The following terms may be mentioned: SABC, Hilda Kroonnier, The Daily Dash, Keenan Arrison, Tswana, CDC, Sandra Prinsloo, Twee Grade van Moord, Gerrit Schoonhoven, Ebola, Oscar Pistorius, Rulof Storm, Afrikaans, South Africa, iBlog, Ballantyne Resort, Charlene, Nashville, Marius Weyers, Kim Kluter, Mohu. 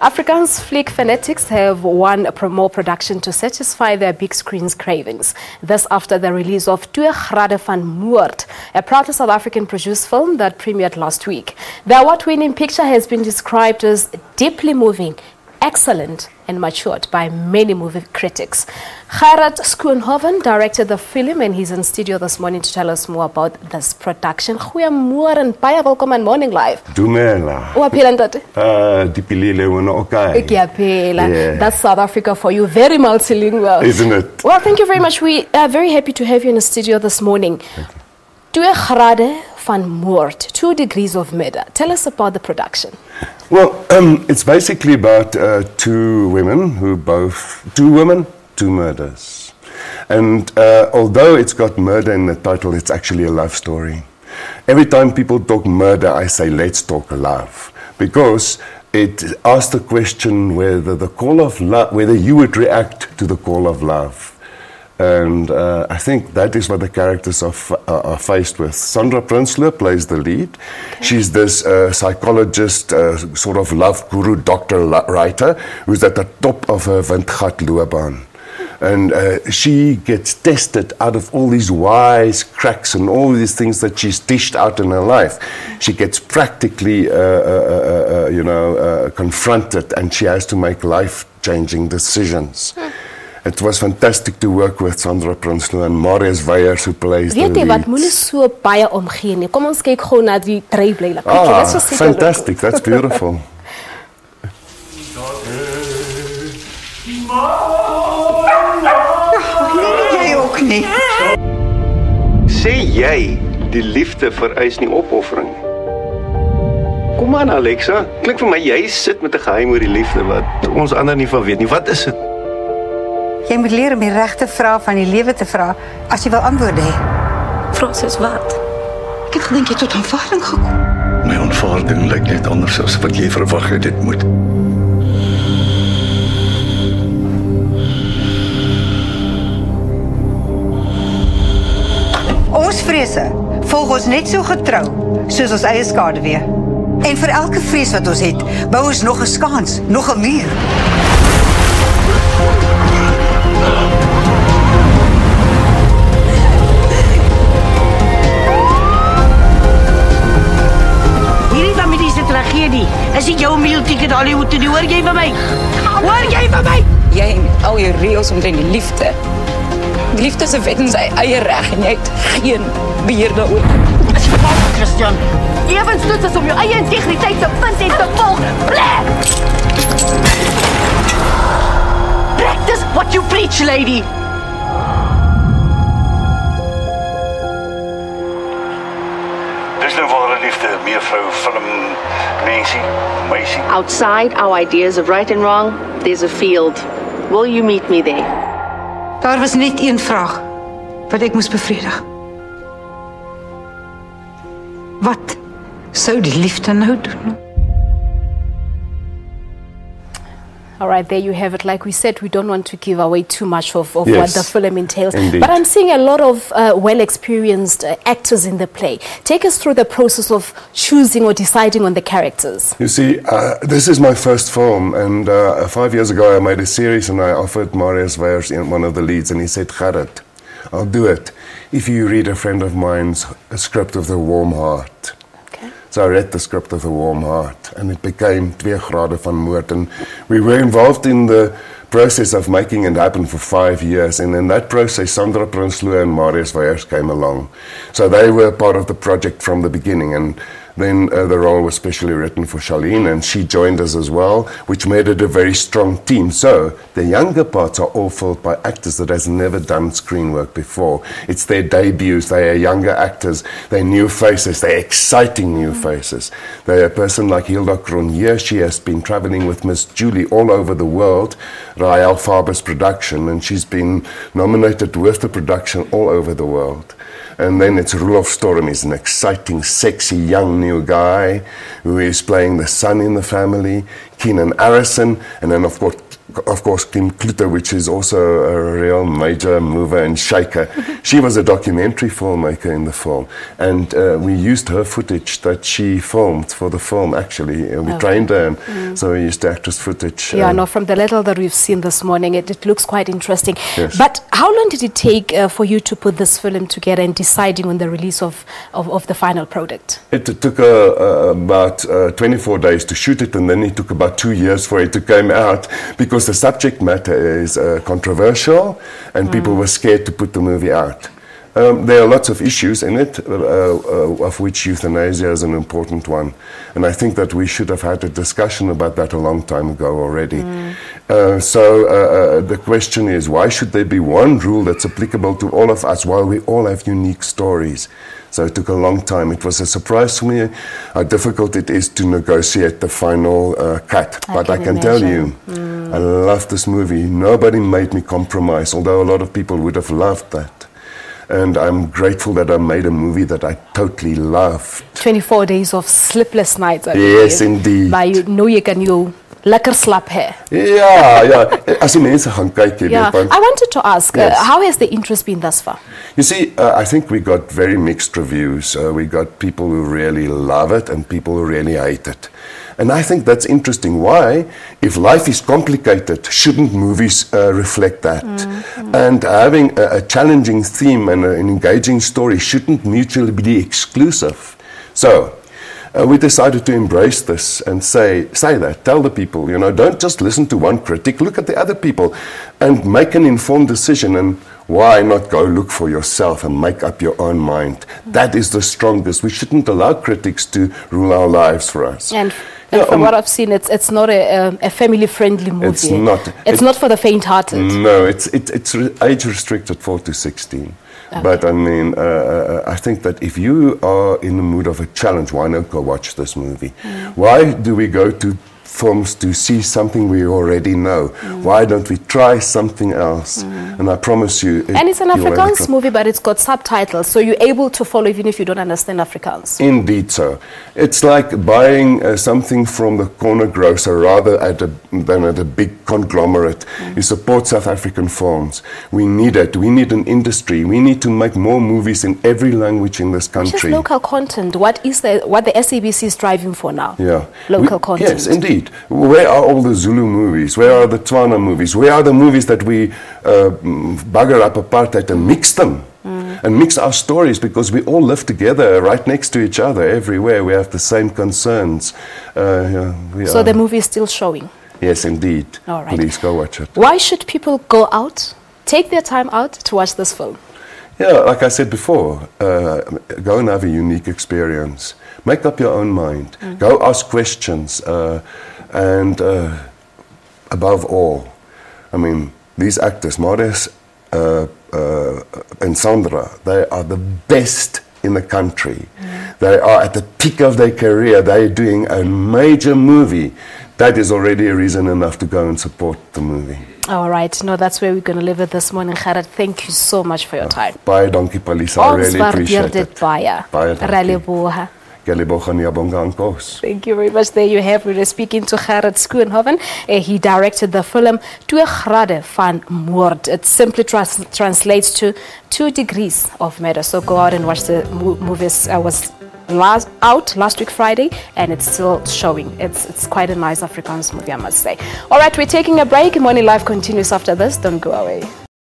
Afrikaans flick fanatics have won a promo production to satisfy their big screen's cravings. This after the release of Twee Grade van Moord, a proudly South African-produced film that premiered last week. The award-winning picture has been described as deeply moving, excellent and matured by many movie critics. Gerrit Schoonhoven directed the film and he's in studio this morning to tell us more about this production. Goeiemôre en baie welkom aan Morning Live. Dumela. O aphela ntate? Dipilile wena okay. Yeah. That's South Africa for you. Very multilingual. Isn't it? Well, thank you very much. We are very happy to have you in the studio this morning. Twee Grade van Moord, 2 Degrees of Murder. Tell us about the production. Well, it's basically about two women, two murders. And although it's got murder in the title, it's actually a love story. Every time people talk murder, I say, let's talk love. Because it asks the question whether the call of love, whether you would react to the call of love. And I think that is what the characters are faced with. Sandra Prinsloo plays the lead. Okay. She's this psychologist, sort of love guru, doctor, writer, who's at the top of her windgat loopbaan. And she gets tested out of all these wise cracks and all these things that she's dished out in her life. She gets practically, confronted, and she has to make life-changing decisions. It was fantastic to work with Sandra Prinsloo and Marius Weyers, who plays the leads. Ah, fantastic. That's beautiful. Sê jy, die liefde vereis nie opoffering nie. Kom aan, Alexa. Klink vir my, jy sit met 'n geheim oor die liefde wat ons ander nie van weet nie. Wat is dit? Jy moet leer om die regte vrae van die lewe te vra as jy wil antwoorde hê. Francis, wat? Ek het gedink jy tot aanvaarding gekom. My aanvaarding lyk net anders as wat jy verwag het dit moet. Ons vrese volg ons net so getrou soos ons eie skade weer. En vir elke vrees wat ons het, bou ons nog 'n skaans, nog 'n muur. Is dit jou meelticket Hollywood toe? Hoor jy van my? Hoor jy van my? Jy met al jou reëls omtrent die liefde. Die liefde se wet en sy eie reg en jy het geen beheer daaroor. Christian, ewens toets as om jou eie integriteit te vind en te volg. Practice what you preach, lady. Outside our ideas of right and wrong, there's a field. Will you meet me there? Daar was net een vraag wat ek moes bevredig. Wat sou die liefde nou doen? All right, there you have it. Like we said, we don't want to give away too much of yes, what the film entails. Indeed. But I'm seeing a lot of well-experienced actors in the play. Take us through the process of choosing or deciding on the characters. You see, this is my first film. And 5 years ago, I made a series and I offered Marius Weyers in one of the leads. And he said, Gerrit, I'll do it if you read a friend of mine's script of The Warm Heart. So I read the script of The Warm Heart, and it became Twee Grade van Moord. And we were involved in the process of making it happen for 5 years. And in that process, Sandra Prinsloo and Marius Weyers came along. So they were part of the project from the beginning. And then the role was specially written for Charlene, and she joined us as well, which made it a very strong team. So the younger parts are all filled by actors that has never done screen work before. It's their debuts. They are younger actors. They're new faces. They're exciting new faces. They're a person like Hilda Kroonnier. She has been traveling with Miss Julie all over the world, Rael Faber's production, and she's been nominated with the production all over the world. And then it's Rulof Storm. He's an exciting, sexy, young new guy who is playing the son in the family. Keenan Arrison, and then of course of course, Kim Kluter, which is also a real major mover and shaker. She was a documentary filmmaker in the film, and we used her footage that she filmed for the film, actually. We trained her, and so we used the actress footage. Yeah, no, from the little that we've seen this morning, it looks quite interesting. Yes. But how long did it take for you to put this film together and deciding on the release of the final product? It took about 24 days to shoot it, and then it took about 2 years for it to come out, because the subject matter is controversial, and people were scared to put the movie out. There are lots of issues in it, of which euthanasia is an important one. And I think that we should have had a discussion about that a long time ago already. So the question is, why should there be one rule that's applicable to all of us while we all have unique stories? So it took a long time. It was a surprise for me how difficult it is to negotiate the final cut. But I can tell you, I love this movie. Nobody made me compromise, although a lot of people would have loved that. And I'm grateful that I made a movie that I totally loved. 24 days of sleepless nights. Yes, indeed. Maar je know you can you. Lekker slap hair. Yeah, yeah. As you gaan kijken. Yeah. I wanted to ask, how has the interest been thus far? You see, I think we got very mixed reviews. We got people who really love it and people who really hate it. And I think that's interesting. Why? If life is complicated, shouldn't movies reflect that? And having a challenging theme and an engaging story shouldn't mutually be exclusive. So we decided to embrace this and say that, tell the people, you know, don't just listen to one critic, look at the other people and make an informed decision, and why not go look for yourself and make up your own mind? That is the strongest. We shouldn't allow critics to rule our lives for us. And from what I've seen, it's not a family-friendly movie. It's not. It's not for the faint-hearted. No, it's age-restricted 4 to 16. Okay. But I mean, I think that if you are in the mood of a challenge, why not go watch this movie? Why do we go to films to see something we already know? Why don't we try something else? And I promise you... And it's an Afrikaans movie, but it's got subtitles, so you're able to follow even if you don't understand Afrikaans. Indeed so. It's like buying something from the corner grocer rather than at a big conglomerate. You support South African films. We need it. We need an industry. We need to make more movies in every language in this country. Just local content. What the SABC is striving for now. Yeah. Local content. Yes, indeed. Where are all the Zulu movies? Where are the Tswana movies? Where are the movies that we bugger up apartheid and mix them? And mix our stories, because we all live together right next to each other everywhere. We have the same concerns. So the movie is still showing? Yes, indeed. All right. Please go watch it. Why should people go out, take their time out to watch this film? Yeah, like I said before, go and have a unique experience. Make up your own mind. Go ask questions. And above all, I mean, these actors, Marius and Sandra, they are the best in the country. They are at the peak of their career. They are doing a major movie. That is already a reason enough to go and support the movie. All right. No, that's where we're going to leave it this morning. Gerrit, thank you so much for your time. Bye, dankie Palisa. I really appreciate it. Bye. Thank you very much. There you have. We were speaking to Gerrit Schoonhoven. He directed the film Twee Grade van Moord. It simply translates to 2 degrees of murder. So go out and watch the movies. I was out last week Friday, and it's still showing. It's quite a nice Afrikaans movie, I must say. All right, we're taking a break. Morning Live continues after this. Don't go away.